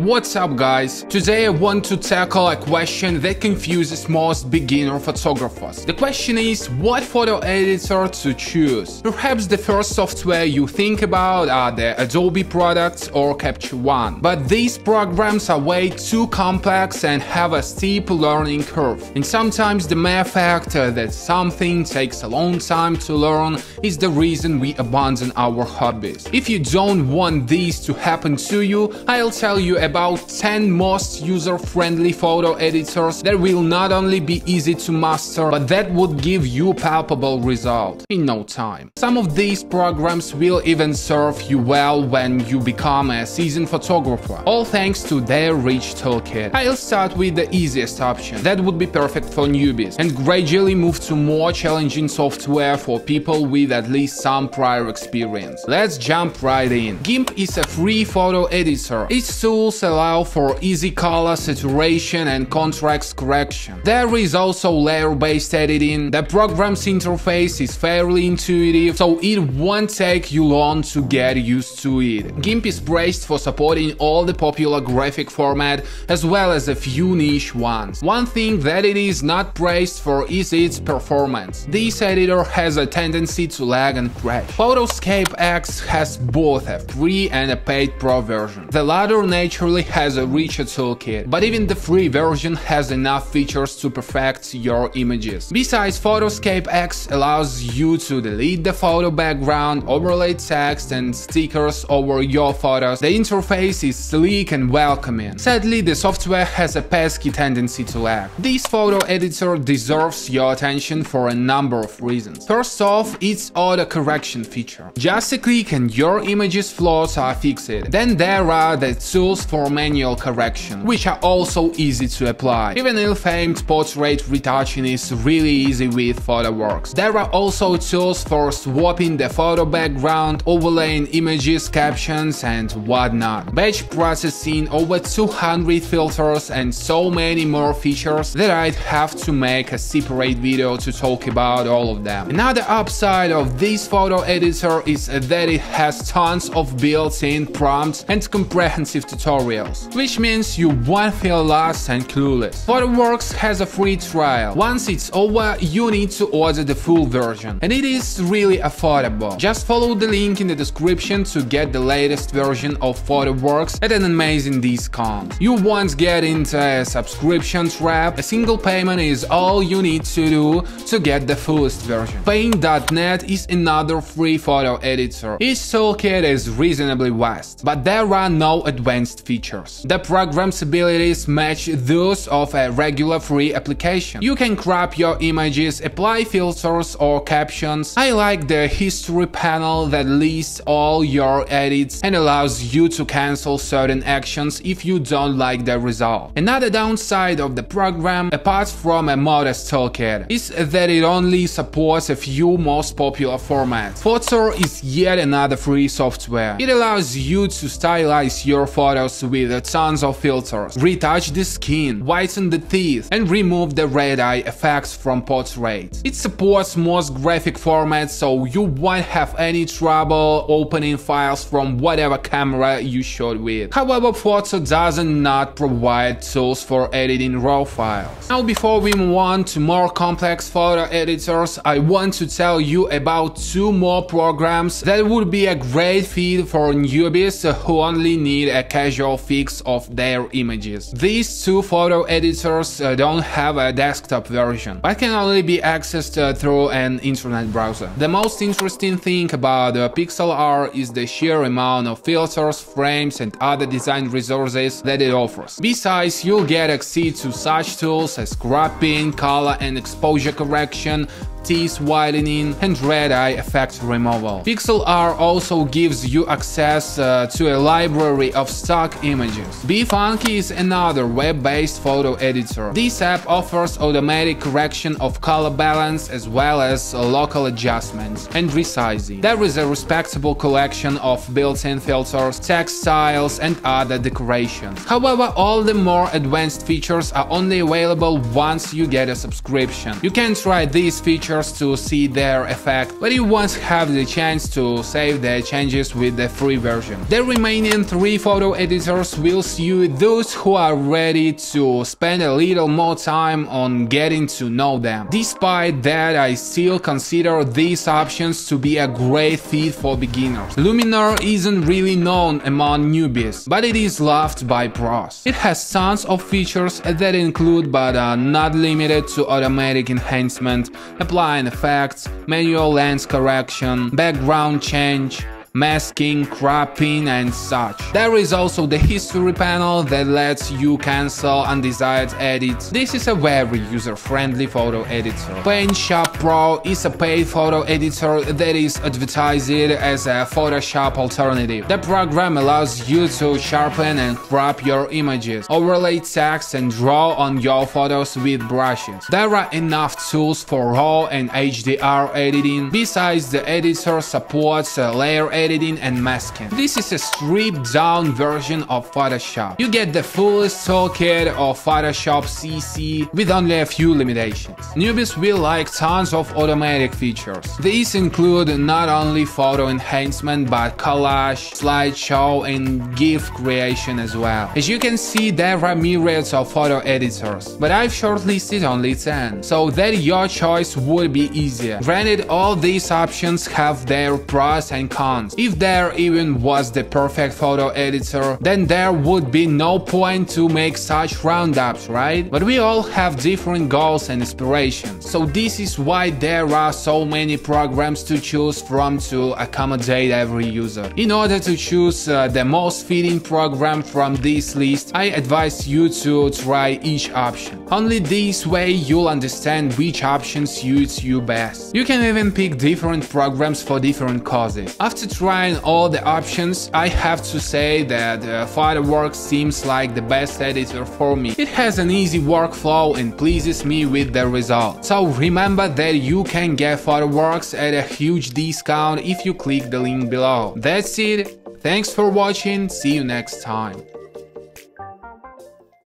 What's up, guys? Today I want to tackle a question that confuses most beginner photographers. The question is, what photo editor to choose? Perhaps the first software you think about are the Adobe products or Capture One. But these programs are way too complex and have a steep learning curve. And sometimes the mere fact that something takes a long time to learn is the reason we abandon our hobbies. If you don't want this to happen to you, I'll tell you about 10 most user-friendly photo editors that will not only be easy to master, but that would give you palpable results in no time. Some of these programs will even serve you well when you become a seasoned photographer, all thanks to their rich toolkit. I'll start with the easiest option that would be perfect for newbies, and gradually move to more challenging software for people with at least some prior experience. Let's jump right in. GIMP is a free photo editor. Its tools allow for easy color, saturation and contrast correction. There is also layer-based editing. The program's interface is fairly intuitive, so it won't take you long to get used to it. GIMP is praised for supporting all the popular graphic formats, as well as a few niche ones. One thing that it is not praised for is its performance. This editor has a tendency to lag and crash. Photoscape X has both a free and a paid pro version. The latter naturally has a richer toolkit, but even the free version has enough features to perfect your images. Besides, Photoscape X allows you to delete the photo background, overlay text and stickers over your photos. The interface is sleek and welcoming. Sadly, the software has a pesky tendency to lag. This photo editor deserves your attention for a number of reasons. First off, its auto-correction feature. Just a click and your image's flaws are fixed. Then there are the tools for manual correction, which are also easy to apply. Even ill-famed portrait retouching is really easy with PhotoWorks. There are also tools for swapping the photo background, overlaying images, captions and whatnot. Batch processing, over 200 filters and so many more features that I'd have to make a separate video to talk about all of them. Another upside of this photo editor is that it has tons of built-in prompts and comprehensive tutorials, which means you won't feel lost and clueless. PhotoWorks has a free trial. Once it's over, you need to order the full version, and it is really affordable. Just follow the link in the description to get the latest version of PhotoWorks at an amazing discount. You won't get into a subscription trap. A single payment is all you need to do to get the fullest version. Paint.net is another free photo editor. Its toolkit is reasonably vast, but there are no advantages features. The program's abilities match those of a regular free application. You can crop your images, apply filters or captions. I like the history panel that lists all your edits and allows you to cancel certain actions if you don't like the result. Another downside of the program, apart from a modest toolkit, is that it only supports a few most popular formats. Photoshop is yet another free software. It allows you to stylize your photos with tons of filters, retouch the skin, whiten the teeth, and remove the red-eye effects from portraits. It supports most graphic formats, so you won't have any trouble opening files from whatever camera you shot with. However, Photoshop does not provide tools for editing raw files. Now, before we move on to more complex photo editors, I want to tell you about two more programs that would be a great fit for newbies who only need a casual fix of their images. These two photo editors don't have a desktop version, but can only be accessed through an internet browser. The most interesting thing about Pixelr is the sheer amount of filters, frames and other design resources that it offers. Besides, you'll get access to such tools as cropping, color and exposure correction, teeth widening and red-eye effect removal. Pixelr also gives you access to a library of stock images. BeFunky is another web-based photo editor. This app offers automatic correction of color balance as well as local adjustments and resizing. There is a respectable collection of built-in filters, text styles and other decorations. However, all the more advanced features are only available once you get a subscription. You can try these features users to see their effect, but you once have the chance to save the changes with the free version. The remaining 3 photo editors will suit those who are ready to spend a little more time on getting to know them. Despite that, I still consider these options to be a great fit for beginners. Luminar isn't really known among newbies, but it is loved by pros. It has tons of features that include but are not limited to automatic enhancement, applying effects, manual lens correction, background change, masking, cropping and such. There is also the history panel that lets you cancel undesired edits. This is a very user-friendly photo editor. PaintShop Pro is a paid photo editor that is advertised as a Photoshop alternative. The program allows you to sharpen and crop your images, overlay text and draw on your photos with brushes. There are enough tools for RAW and HDR editing. Besides, the editor supports layer editing and masking. This is a stripped-down version of Photoshop. You get the fullest toolkit of Photoshop CC with only a few limitations. Newbies will like tons of automatic features. These include not only photo enhancement but collage, slideshow and GIF creation as well. As you can see, there are myriads of photo editors, but I've shortlisted only 10, so that your choice would be easier. Granted, all these options have their pros and cons. If there even was the perfect photo editor, then there would be no point to make such roundups, right? But we all have different goals and aspirations, so this is why there are so many programs to choose from to accommodate every user. In order to choose the most fitting program from this list, I advise you to try each option. Only this way you'll understand which option suits you best. You can even pick different programs for different causes. After trying all the options, I have to say that PhotoWorks seems like the best editor for me. It has an easy workflow and pleases me with the result. So remember that you can get PhotoWorks at a huge discount if you click the link below. That's it. Thanks for watching. See you next time.